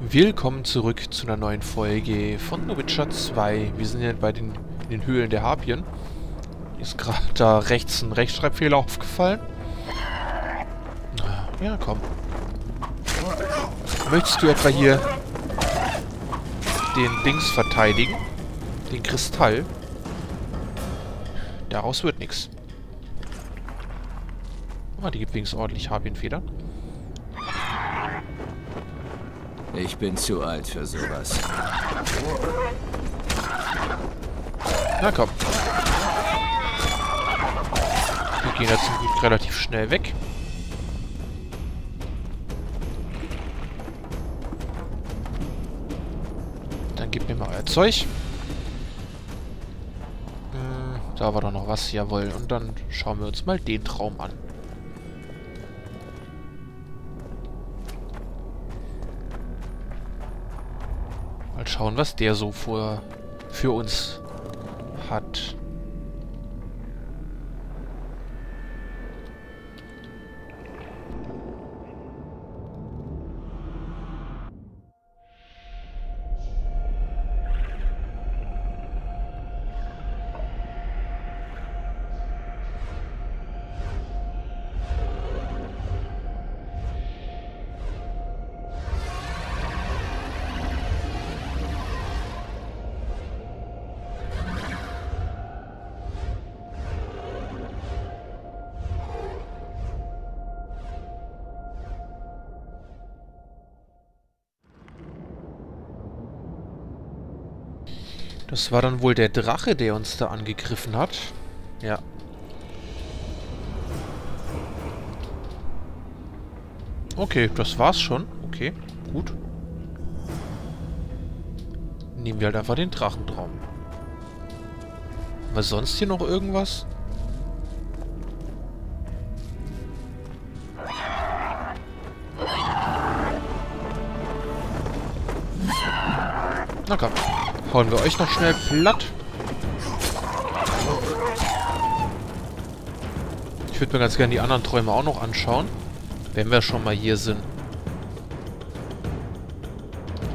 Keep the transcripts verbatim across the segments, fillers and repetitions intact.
Willkommen zurück zu einer neuen Folge von The Witcher zwei. Wir sind jetzt bei den, in den Höhlen der Harpien. Ist gerade da rechts ein Rechtschreibfehler aufgefallen. Ja, komm. Möchtest du etwa hier den Dings verteidigen? Den Kristall? Daraus wird nichts. Ah, die gibt wenigstens ordentlich Harpienfedern. Ich bin zu alt für sowas. Na komm. Wir gehen jetzt relativ schnell weg. Dann gebt mir mal euer Zeug. Hm, da war doch noch was, jawohl. Und dann schauen wir uns mal den Traum an. Schauen, was der so vor, für uns hat. Das war dann wohl der Drache, der uns da angegriffen hat. Ja. Okay, das war's schon. Okay, gut. Nehmen wir halt einfach den Drachentraum. War sonst hier noch irgendwas? Na komm. Hauen wir euch noch schnell platt. Ich würde mir ganz gerne die anderen Träume auch noch anschauen. Wenn wir schon mal hier sind.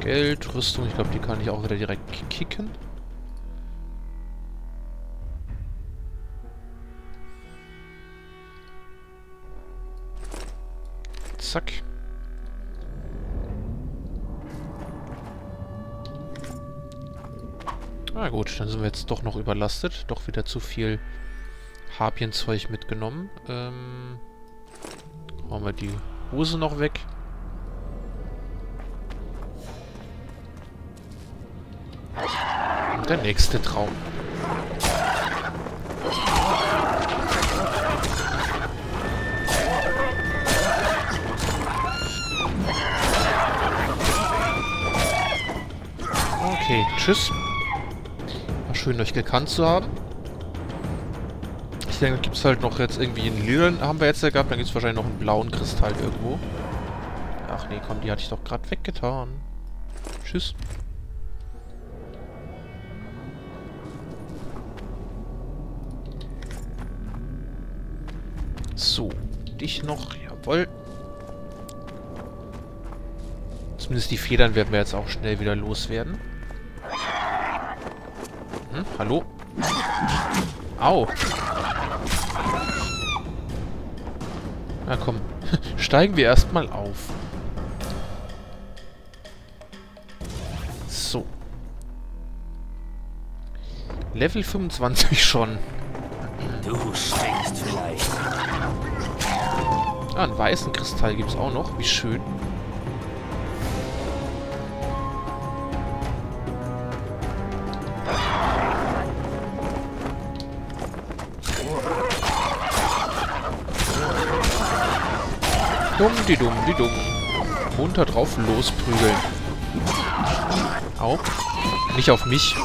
Geld, Rüstung. Ich glaube, die kann ich auch wieder direkt kicken. Zack. Na gut, dann sind wir jetzt doch noch überlastet. Doch wieder zu viel Harpienzeug mitgenommen. Ähm, hauen wir die Hose noch weg. Und der nächste Traum. Okay, tschüss. Schön, euch gekannt zu haben. Ich denke, da gibt es halt noch jetzt irgendwie einen lilanen, haben wir jetzt ja gehabt, dann gibt es wahrscheinlich noch einen blauen Kristall irgendwo. Ach nee, komm, die hatte ich doch gerade weggetan. Tschüss. So, dich noch, jawohl. Zumindest die Federn werden wir jetzt auch schnell wieder loswerden. Hm? Hallo? Au! Na komm, steigen wir erstmal auf. So. Level fünfundzwanzig schon. Du steckst vielleicht. Ah, einen weißen Kristall gibt's auch noch. Wie schön. Dumm, die dumm, die dumm. Runter drauf losprügeln. Au. Nicht auf mich.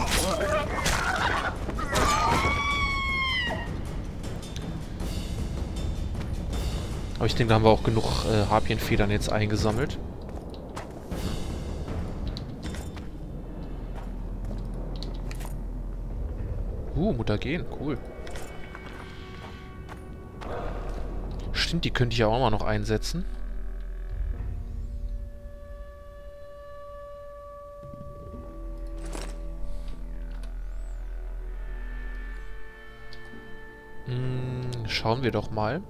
Aber ich denke, da haben wir auch genug äh, Harpienfedern jetzt eingesammelt. Uh, Mutagen, cool. Die könnte ich ja auch mal noch einsetzen. Schauen wir doch mal.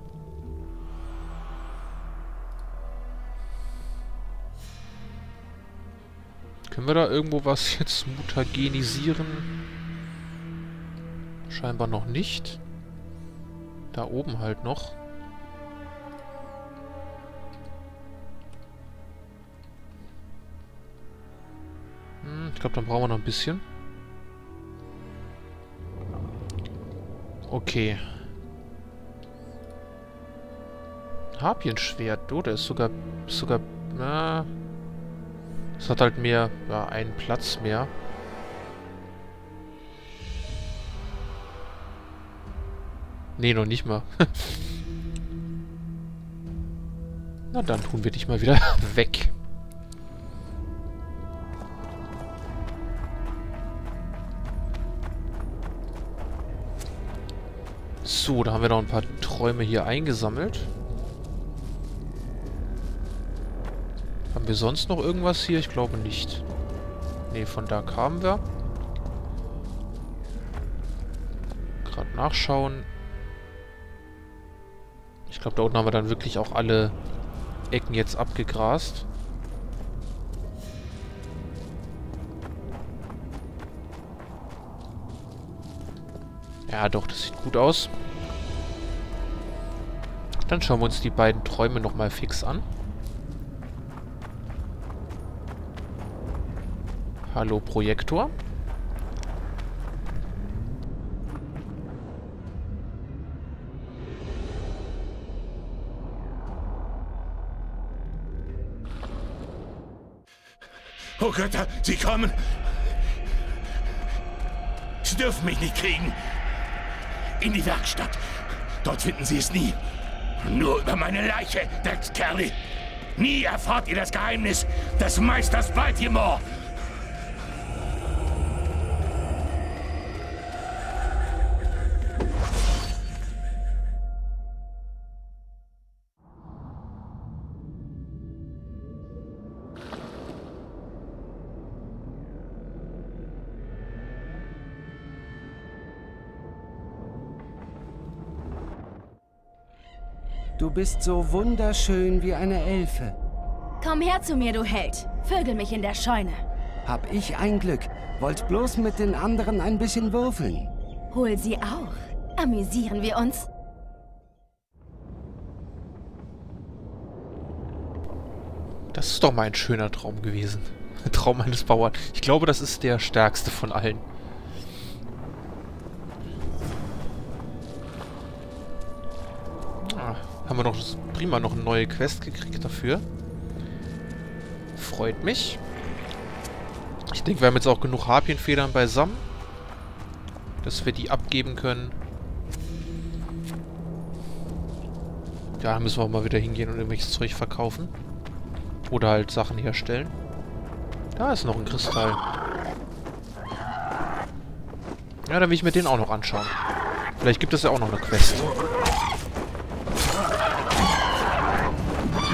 Können wir da irgendwo was jetzt mutagenisieren? Scheinbar noch nicht. Da oben halt noch. Hm, ich glaube, dann brauchen wir noch ein bisschen. Okay. Harpienschwert. Oh, der ist sogar... Ist sogar... Na... Es hat halt mehr... Ja, einen Platz mehr. Nee, noch nicht mal. Na, dann tun wir dich mal wieder weg. So, da haben wir noch ein paar Träume hier eingesammelt. Haben wir sonst noch irgendwas hier? Ich glaube nicht. Ne, von da kamen wir. Gerade nachschauen. Ich glaube, da unten haben wir dann wirklich auch alle Ecken jetzt abgegrast. Ja, doch, das sieht gut aus. Dann schauen wir uns die beiden Träume nochmal fix an. Hallo Projektor. Oh Götter, sie kommen! Sie dürfen mich nicht kriegen! In die Werkstatt! Dort finden sie es nie! Nur über meine Leiche, Dreckskerl! Nie erfahrt ihr das Geheimnis des Meisters Baltimore! Du bist so wunderschön wie eine Elfe. Komm her zu mir, du Held. Vögel mich in der Scheune. Hab ich ein Glück. Wollt bloß mit den anderen ein bisschen würfeln. Hol sie auch. Amüsieren wir uns. Das ist doch mal ein schöner Traum gewesen. Traum eines Bauern. Ich glaube, das ist der stärkste von allen. Haben wir noch prima noch eine neue Quest gekriegt dafür. Freut mich. Ich denke, wir haben jetzt auch genug Harpienfedern beisammen, dass wir die abgeben können. Ja, da müssen wir auch mal wieder hingehen und irgendwelches Zeug verkaufen. Oder halt Sachen herstellen. Da ist noch ein Kristall. Ja, dann will ich mir den auch noch anschauen. Vielleicht gibt es ja auch noch eine Quest.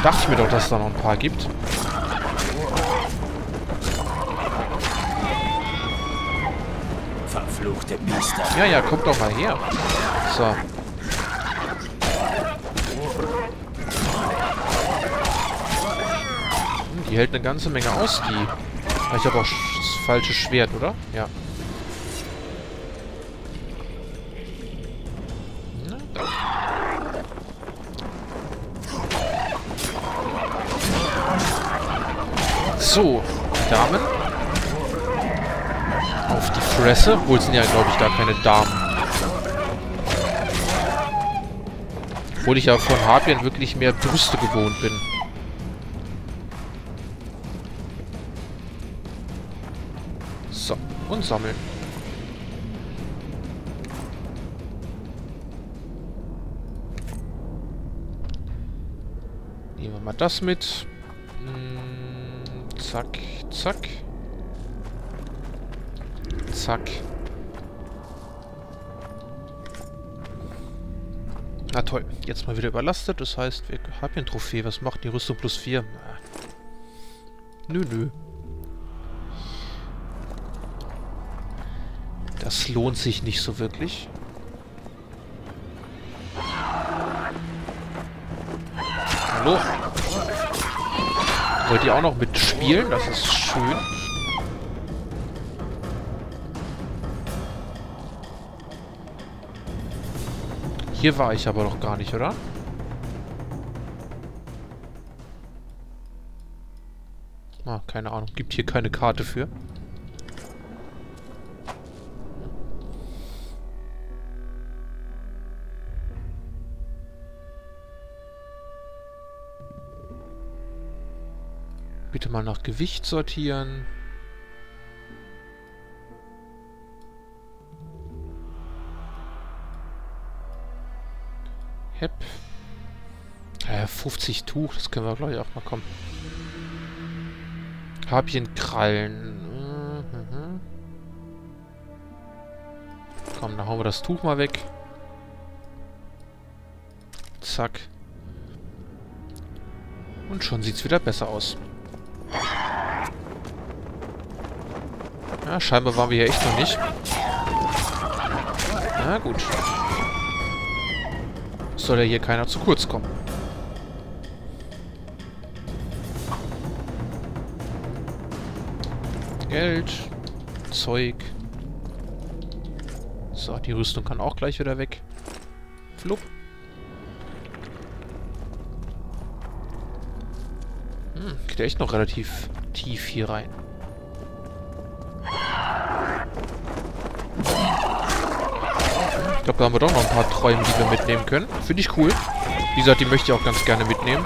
Dachte ich mir doch, dass es da noch ein paar gibt. Verfluchte Biester. Ja, ja, kommt doch mal her. So. Hm, die hält eine ganze Menge aus, die... Ich habe auch das falsche Schwert, oder? Ja. So, Damen. Auf die Fresse. Obwohl sind ja, glaube ich, gar keine Damen. Obwohl ich ja von Harpien wirklich mehr Brüste gewohnt bin. So, und sammeln. Nehmen wir mal das mit. Zack, zack. Zack. Na toll, jetzt mal wieder überlastet. Das heißt, wir haben hier ein Trophäe. Was macht die Rüstung plus vier? Nö, nö. Das lohnt sich nicht so wirklich. So. Wollt ihr auch noch mitspielen? Das ist schön. Hier war ich aber noch gar nicht, oder? Ah, keine Ahnung. Gibt hier keine Karte für. Bitte mal nach Gewicht sortieren. Hep. Äh, fünfzig Tuch, das können wir glaube ich auch mal kommen. Habchenkrallen. Mhm. Komm, dann hauen wir das Tuch mal weg. Zack. Und schon sieht's wieder besser aus. Ja, scheinbar waren wir hier echt noch nicht. Na gut. Soll ja hier keiner zu kurz kommen. Geld. Zeug. So, die Rüstung kann auch gleich wieder weg. Flupp. Hm, geht ja echt noch relativ tief hier rein. Ich glaube, da haben wir doch noch ein paar Träume, die wir mitnehmen können. Finde ich cool. Wie gesagt, die möchte ich auch ganz gerne mitnehmen.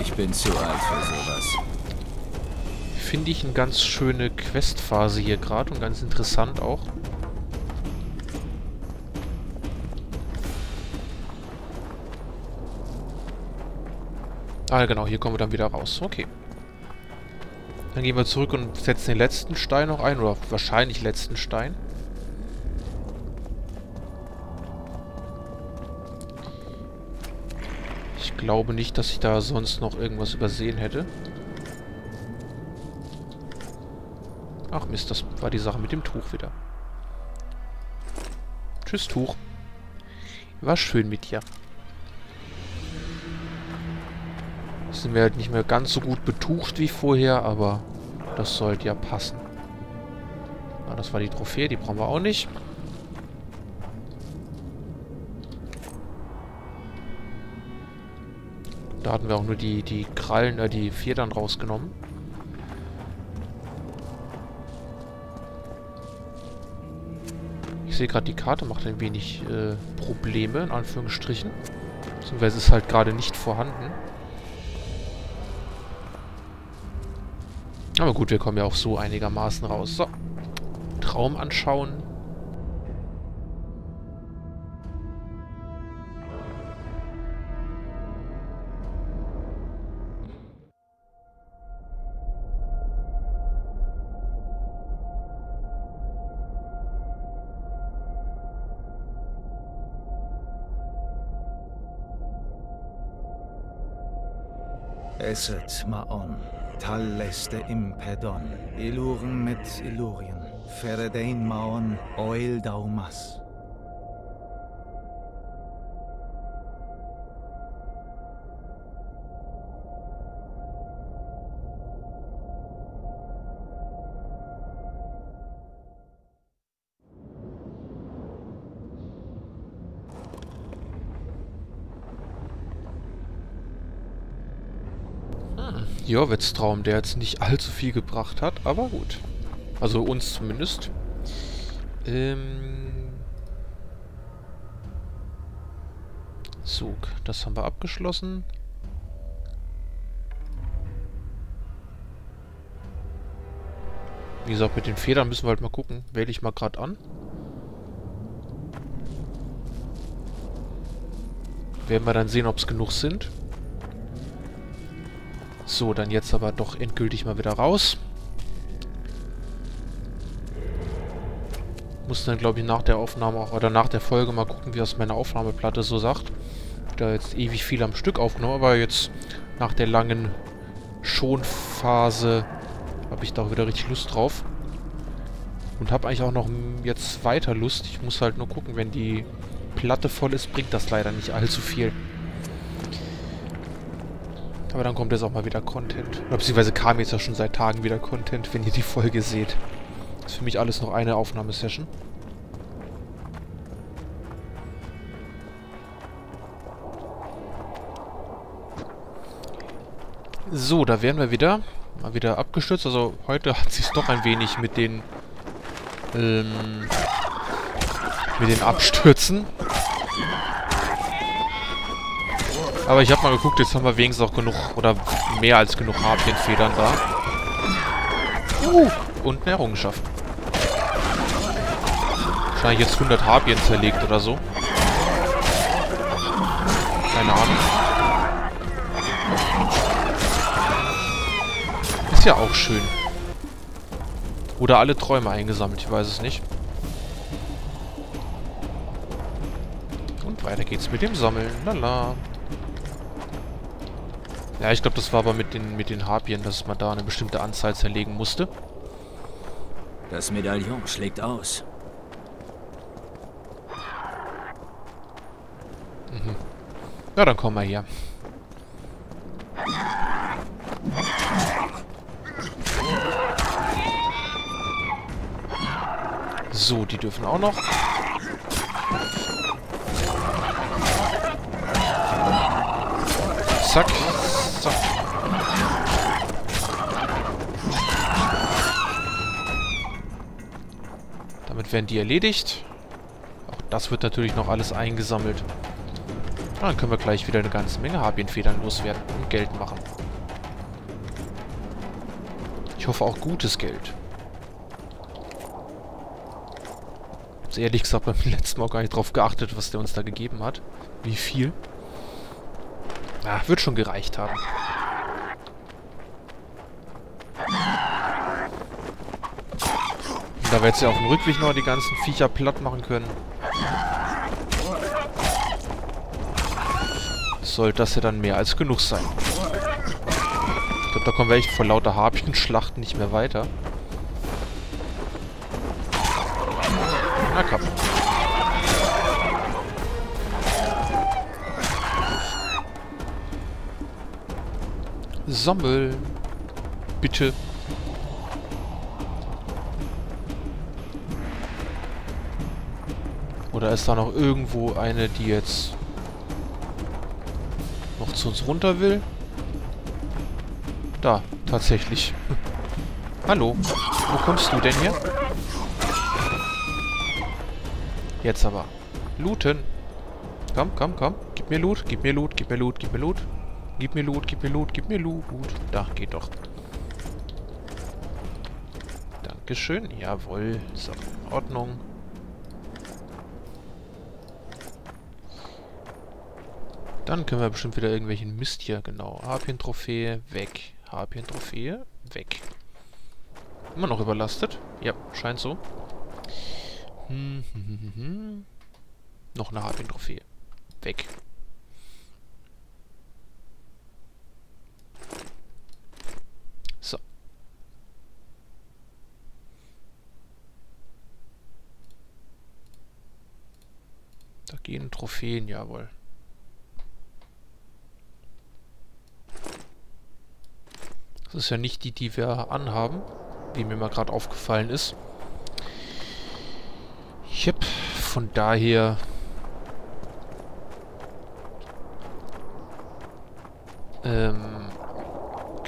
Ich bin zu alt für sowas. Finde ich eine ganz schöne Questphase hier gerade und ganz interessant auch. Ah, genau, hier kommen wir dann wieder raus. Okay. Dann gehen wir zurück und setzen den letzten Stein noch ein. Oder wahrscheinlich letzten Stein. Ich glaube nicht, dass ich da sonst noch irgendwas übersehen hätte. Ach Mist, das war die Sache mit dem Tuch wieder. Tschüss, Tuch. War schön mit dir. Jetzt sind wir halt nicht mehr ganz so gut betucht wie vorher, aber das sollte ja passen. Ah, das war die Trophäe, die brauchen wir auch nicht. Da hatten wir auch nur die, die Krallen, äh, die Federn rausgenommen. Ich sehe gerade, die Karte macht ein wenig äh, Probleme, in Anführungsstrichen. Beziehungsweise ist halt gerade nicht vorhanden. Aber gut, wir kommen ja auch so einigermaßen raus. So, Traum anschauen. Esset Maon, Talleste Impedon, Iluren mit Ilurien, Feredain Maon, Oil Daumas. Jorwitz-Traum, der jetzt nicht allzu viel gebracht hat, aber gut. Also uns zumindest. Ähm so, das haben wir abgeschlossen. Wie gesagt, mit den Federn müssen wir halt mal gucken. Wähle ich mal gerade an. Werden wir dann sehen, ob es genug sind. So, dann jetzt aber doch endgültig mal wieder raus. Muss dann, glaube ich, nach der Aufnahme auch, oder nach der Folge mal gucken, wie das meine Aufnahmeplatte so sagt. Da jetzt ewig viel am Stück aufgenommen, aber jetzt nach der langen Schonphase habe ich da auch wieder richtig Lust drauf. Und habe eigentlich auch noch jetzt weiter Lust. Ich muss halt nur gucken, wenn die Platte voll ist, bringt das leider nicht allzu viel. Aber dann kommt jetzt auch mal wieder Content. Oder beziehungsweise kam jetzt ja schon seit Tagen wieder Content, wenn ihr die Folge seht. Das ist für mich alles noch eine Aufnahmesession. So, da wären wir wieder. Mal wieder abgestürzt. Also heute hat sich doch ein wenig mit den ähm, mit den Abstürzen. Aber ich habe mal geguckt, jetzt haben wir wenigstens auch genug oder mehr als genug Harpienfedern da. Uh, und eine Errungenschaft. Wahrscheinlich jetzt hundert Harpien zerlegt oder so. Keine Ahnung. Ist ja auch schön. Oder alle Träume eingesammelt, ich weiß es nicht. Und weiter geht's mit dem Sammeln. Lala. Ja, ich glaube, das war aber mit den, mit den Harpien, dass man da eine bestimmte Anzahl zerlegen musste. Das Medaillon schlägt aus. Mhm. Na, dann kommen wir hier. So, die dürfen auch noch. Zack. Damit werden die erledigt. Auch das wird natürlich noch alles eingesammelt. Und dann können wir gleich wieder eine ganze Menge Harpienfedern loswerden und Geld machen. Ich hoffe auch gutes Geld. Ich hab's ehrlich gesagt beim letzten Mal gar nicht drauf geachtet, was der uns da gegeben hat. Wie viel. Ja, wird schon gereicht haben. Da wir jetzt ja auf dem Rückweg noch die ganzen Viecher platt machen können. Soll das ja dann mehr als genug sein. Ich glaube, da kommen wir echt vor lauter Harpien-Schlachten nicht mehr weiter. Na komm. Sammeln. Bitte. Oder ist da noch irgendwo eine, die jetzt noch zu uns runter will? Da, tatsächlich. Hallo, wo kommst du denn hier? Jetzt aber. Looten. Komm, komm, komm. Gib mir Loot, gib mir Loot, gib mir Loot, gib mir Loot. Gib mir Loot, gib mir Loot, gib mir Loot. Da, geht doch. Dankeschön. Jawohl. So, in Ordnung. Dann können wir bestimmt wieder irgendwelchen Mist hier, genau. Harpien-Trophäe, weg. Harpien-Trophäe, weg. Immer noch überlastet. Ja, scheint so. Hm, hm, hm, hm. Noch eine Harpien-Trophäe. Weg. So. Da gehen Trophäen, jawohl. Das ist ja nicht die, die wir anhaben, wie mir mal gerade aufgefallen ist. Ich hab von daher... Ähm,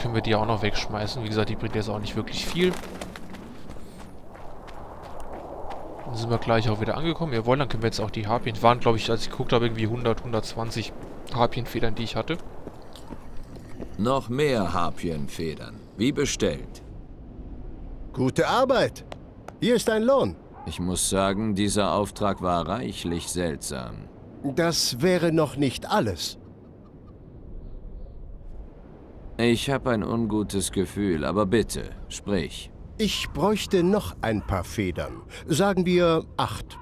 können wir die auch noch wegschmeißen. Wie gesagt, die bringt jetzt auch nicht wirklich viel. Dann sind wir gleich auch wieder angekommen. Jawohl, dann können wir jetzt auch die Harpien... Waren, glaube ich, als ich geguckt habe, irgendwie hundert, hundertzwanzig Harpienfedern, die ich hatte. Noch mehr Harpienfedern, wie bestellt. Gute Arbeit! Hier ist dein Lohn. Ich muss sagen, dieser Auftrag war reichlich seltsam. Das wäre noch nicht alles. Ich habe ein ungutes Gefühl, aber bitte, sprich. Ich bräuchte noch ein paar Federn. Sagen wir acht.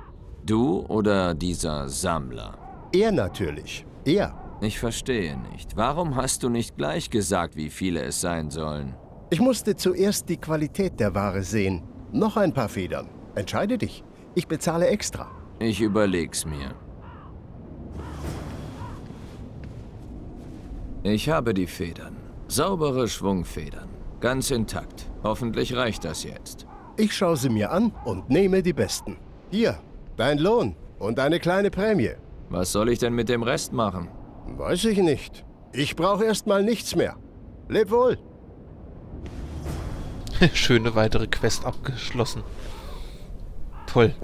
Du oder dieser Sammler? Er natürlich, er. Ich verstehe nicht. Warum hast du nicht gleich gesagt, wie viele es sein sollen? Ich musste zuerst die Qualität der Ware sehen. Noch ein paar Federn. Entscheide dich. Ich bezahle extra. Ich überleg's mir. Ich habe die Federn. Saubere Schwungfedern. Ganz intakt. Hoffentlich reicht das jetzt. Ich schaue sie mir an und nehme die besten. Hier, dein Lohn und eine kleine Prämie. Was soll ich denn mit dem Rest machen? Weiß ich nicht. Ich brauche erstmal nichts mehr. Leb wohl! Schöne weitere Quest abgeschlossen. Toll.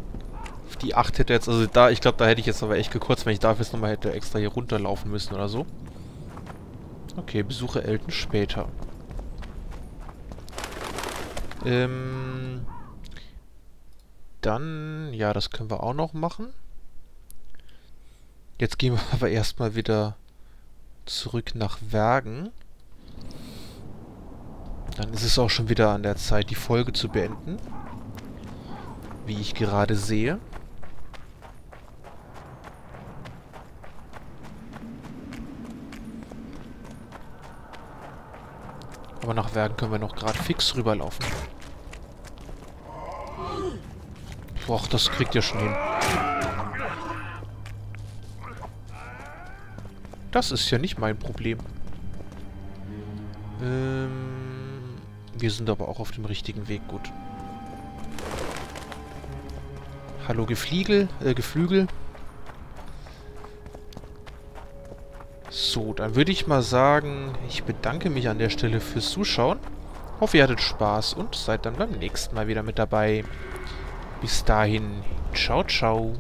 Auf die acht hätte jetzt, also da, ich glaube, da hätte ich jetzt aber echt gekürzt, wenn ich dafür jetzt nochmal hätte extra hier runterlaufen müssen oder so. Okay, besuche Elton später. Ähm, dann, ja, das können wir auch noch machen. Jetzt gehen wir aber erstmal wieder zurück nach Wergen. Dann ist es auch schon wieder an der Zeit, die Folge zu beenden. Wie ich gerade sehe. Aber nach Werken können wir noch gerade fix rüberlaufen. Boah, das kriegt ihr schon hin. Das ist ja nicht mein Problem. Ähm, wir sind aber auch auf dem richtigen Weg, gut. Hallo Gefliegel, äh, Geflügel. So, dann würde ich mal sagen, ich bedanke mich an der Stelle fürs Zuschauen. Hoffe, ihr hattet Spaß und seid dann beim nächsten Mal wieder mit dabei. Bis dahin, ciao, ciao.